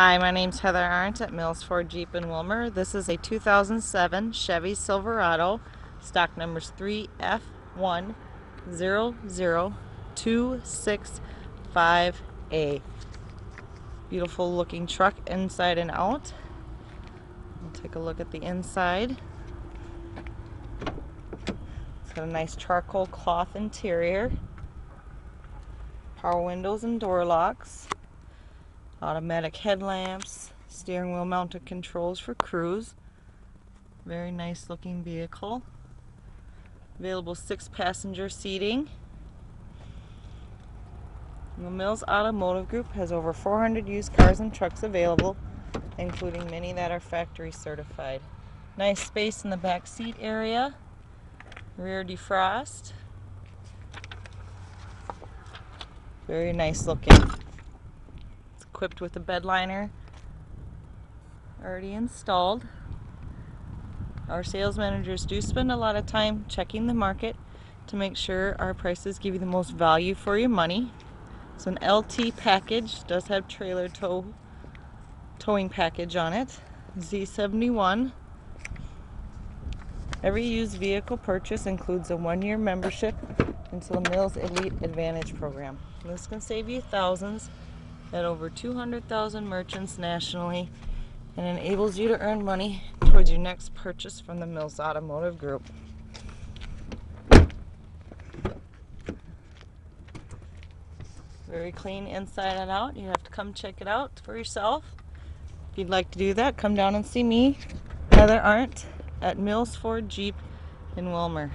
Hi, my name's Heather Arndt at Mills Ford Jeep in Willmar. This is a 2007 Chevy Silverado, stock numbers 3F1002658. Beautiful looking truck inside and out. We'll take a look at the inside. It's got a nice charcoal cloth interior, power windows and door locks, automatic headlamps, steering wheel mounted controls for cruise. Very nice looking vehicle. Available 6-passenger seating. And the Mills Automotive Group has over 400 used cars and trucks available, including many that are factory certified. Nice space in the back seat area. Rear defrost. Very nice looking. Equipped with a bed liner already installed. Our sales managers do spend a lot of time checking the market to make sure our prices give you the most value for your money. So an LT package does have trailer towing package on it. Z71. Every used vehicle purchase includes a 1-year membership into the Mills Elite Advantage program. And this can save you thousands at over 200,000 merchants nationally and enables you to earn money towards your next purchase from the Mills Automotive Group. Very clean inside and out. You have to come check it out for yourself. If you'd like to do that, come down and see me, Heather Arndt, at Mills Ford Jeep in Willmar.